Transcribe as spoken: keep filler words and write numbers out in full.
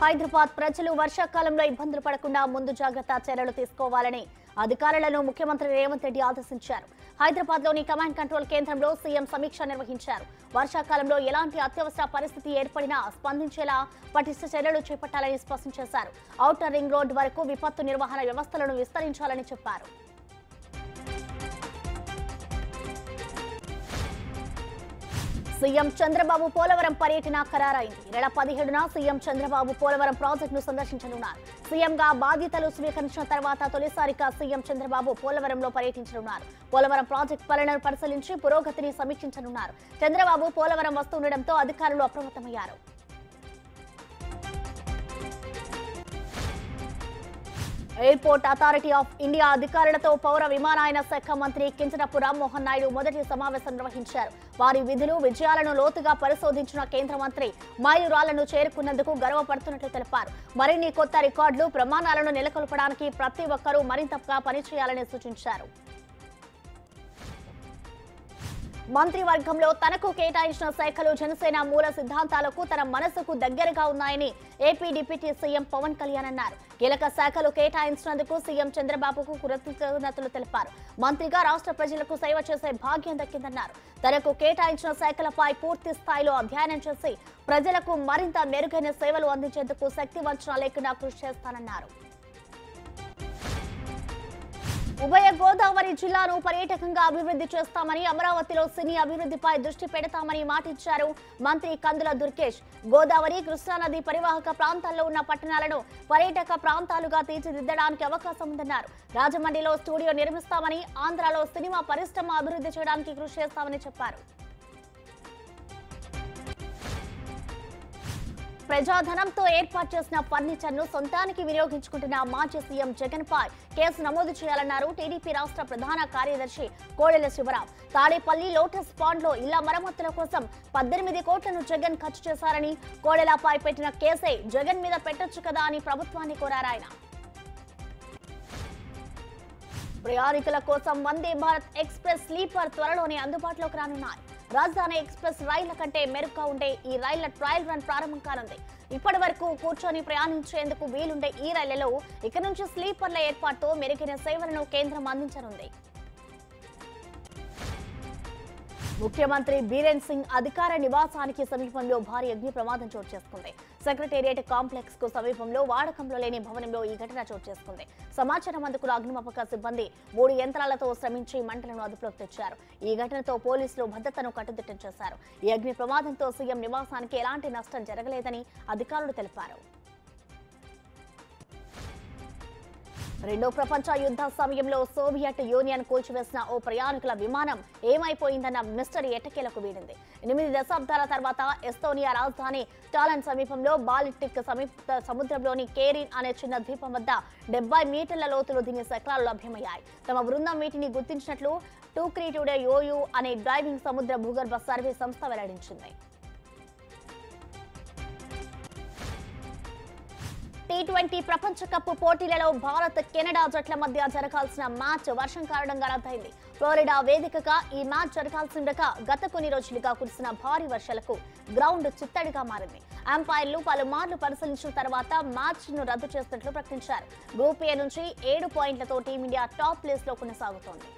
హైదరాబాద్ ప్రజలు వర్షాకాలంలో ఇబ్బందులు పడకుండా ముందు జాగ్రత్త చర్యలు తీసుకోవాలని అధికారులను ముఖ్యమంత్రి రేవంత్ రెడ్డి ఆదేశించారు. హైదరాబాద్లోని కమాండ్ కంట్రోల్ కేంద్రంలో సీఎం సమీక్ష నిర్వహించారు. వర్షాకాలంలో ఎలాంటి అత్యవసర పరిస్థితి ఏర్పడినా స్పందించేలా పటిష్ట చర్యలు చేపట్టాలని స్పష్టం చేశారు. ఔటర్ రింగ్ రోడ్ వరకు విపత్తు నిర్వహణ వ్యవస్థలను విస్తరించాలని చెప్పారు. సీఎం చంద్రబాబు పోలవరం పర్యటన ఖరారైంది. ఈ నెల పదిహేడున సీఎం చంద్రబాబు పోలవరం ప్రాజెక్టును సందర్శించనున్నారు. సీఎంగా బాధ్యతలు స్వీకరించిన తర్వాత తొలిసారిగా సీఎం చంద్రబాబు పోలవరంలో పర్యటించనున్నారు. పోలవరం ప్రాజెక్టు పరిణామాలను పరిశీలించి పురోగతిని సమీక్షించనున్నారు. చంద్రబాబు పోలవరం వస్తుండటంతో అధికారులు అప్రమత్తమయ్యారు. ఎయిర్పోర్ట్ అథారిటీ ఆఫ్ ఇండియా అధికారులతో పౌర విమానయాన శాఖ మంత్రి కింజరాపు రామ్మోహన్ నాయుడు మొదటి సమావేశం నిర్వహించారు. వారి విధులు విజయాలను లోతుగా పరిశోధించిన కేంద్ర మంత్రి మైలురాళ్లను చేరుకున్నందుకు గర్వపడుతున్నట్లు తెలిపారు. మరిన్ని కొత్త రికార్డులు, ప్రమాణాలను నెలకొల్పడానికి ప్రతి ఒక్కరూ మరింతగా పనిచేయాలని సూచించారు. మంత్రివర్గంలో తనకు కేటాయించిన శాఖలు జనసేన మూల సిద్ధాంతాలకు తన మనసుకు దగ్గరగా ఉన్నాయని AP deputy CM Pawan Kalyan అన్నారు. కీలక శాఖలు కేటాయించినందుకు సీఎం చంద్రబాబుకు కృతజ్ఞతలు తెలిపారు. మంత్రిగా రాష్ట్ర ప్రజలకు సేవ చేసే భాగ్యం దక్కిందన్నారు. తనకు కేటాయించిన శాఖలపై పూర్తి స్థాయిలో అధ్యయనం చేసి ప్రజలకు మరింత మెరుగైన సేవలు అందించేందుకు శక్తి వంచన లేకుండా కృషి చేస్తానన్నారు. ఉభయ గోదావరి జిల్లాను పర్యాటకంగా అభివృద్ధి చేస్తామని, అమరావతిలో సినీ అభివృద్ధిపై దృష్టి పెడతామని మాటిచ్చారు మంత్రి కందుల దుర్గేష్. గోదావరి, కృష్ణానది పరివాహక ప్రాంతాల్లో ఉన్న పట్టణాలను పర్యాటక ప్రాంతాలుగా తీర్చిదిద్దడానికి అవకాశం ఉందన్నారు. రాజమండ్రిలో స్టూడియో నిర్మిస్తామని, ఆంధ్రలో సినిమా పరిశ్రమ అభివృద్ధి చేయడానికి కృషి చేస్తామని చెప్పారు. ప్రజాధనంతో ఏర్పాటు చేసిన ఫర్నిచర్ ను సొంతానికి వినియోగించుకుంటున్న మాజీ సీఎం జగన్ పై కేసు నమోదు చేయాలన్నారు టీడీపీ రాష్ట్ర ప్రధాన కార్యదర్శి కోడెల శివరాం. తాడేపల్లి లోటస్ పాండ్ లో ఇళ్ల మరమ్మతుల కోసం పద్దెనిమిది కోట్లను జగన్ ఖర్చు చేశారని, కోడెలపై పెట్టిన కేసే జగన్ మీద పెట్టొచ్చు కదా అని ప్రభుత్వాన్ని కోరారు ఆయన. ప్రయాణికుల కోసం వందే భారత్ ఎక్స్ప్రెస్ స్లీపర్ త్వరలోనే అందుబాటులోకి రానున్నాయి. రాజధాని ఎక్స్ప్రెస్ రైళ్ల కంటే మెరుగ్గా ఉండే ఈ రైళ్ల ట్రయల్ రన్ ప్రారంభం కానుంది. ఇప్పటి వరకు కూర్చొని ప్రయాణించేందుకు వీలుండే ఈ రైళ్లలో ఇక నుంచి స్లీపర్ల ఏర్పాటుతో మెరుగైన సేవలను కేంద్రం అందించనుంది. ముఖ్యమంత్రి బీరేన్ సింగ్ అధికార నివాసానికి సమీపంలో భారీ అగ్ని ప్రమాదం చోటు చేసుకుంది. సెక్రటేరియట్ కాంప్లెక్స్ కు సమీపంలో వాడకంలో లేని భవనంలో ఈ ఘటన చోటు చేసుకుంది. సమాచారం అందుకున్న అగ్నిమాపక సిబ్బంది మూడు యంత్రాలతో శ్రమించి మంటలను అదుపులోకి తెచ్చారు. ఈ ఘటనతో పోలీసులు భద్రతను కట్టుదిట్టం చేశారు. ఈ అగ్ని ప్రమాదంతో సీఎం నివాసానికి ఎలాంటి నష్టం జరగలేదని అధికారులు తెలిపారు. రెండో ప్రపంచ యుద్ధ సమయంలో సోవియట్ యూనియన్ కూల్చివేసిన ఓ ప్రయాణికుల విమానం ఏమైపోయిందన్న మిస్టరీ ఎట్టకేలకు వీడింది. ఎనిమిది దశాబ్దాల తర్వాత ఎస్తోనియా రాజధాని టాలన్ సమీపంలో బాల్టిక్ సమీప సముద్రంలోని కేరిన్ అనే చిన్న ద్వీపం వద్ద డెబ్బై మీటర్ల లోతులో దీని శకలాలు లభ్యమయ్యాయి. తమ బృందం వీటిని గుర్తించినట్లు టూక్రీ టుడే యోయూ అనే డైవింగ్ సముద్ర భూగర్భ సర్వే సంస్థ వెల్లడించింది. టీ ట్వంటీ ప్రపంచ కప్ పోటీలలో భారత్, కెనడా జట్ల మధ్య జరగాల్సిన మ్యాచ్ వర్షం కారణంగా రద్దయింది. ఫ్లోరిడా వేదికగా ఈ మ్యాచ్ జరగాల్సి ఉండగా గత కొన్ని రోజులుగా కురిసిన భారీ వర్షాలకు గ్రౌండ్ చిత్తడిగా మారింది. అంపైర్లు పలుమార్లు పరిశీలించిన తర్వాత మ్యాచ్ ను రద్దు చేసినట్లు ప్రకటించారు. గ్రూప్ ఏ నుంచి ఏడు పాయింట్లతో టీమిండియా టాప్ ప్లేస్ లో కొనసాగుతోంది.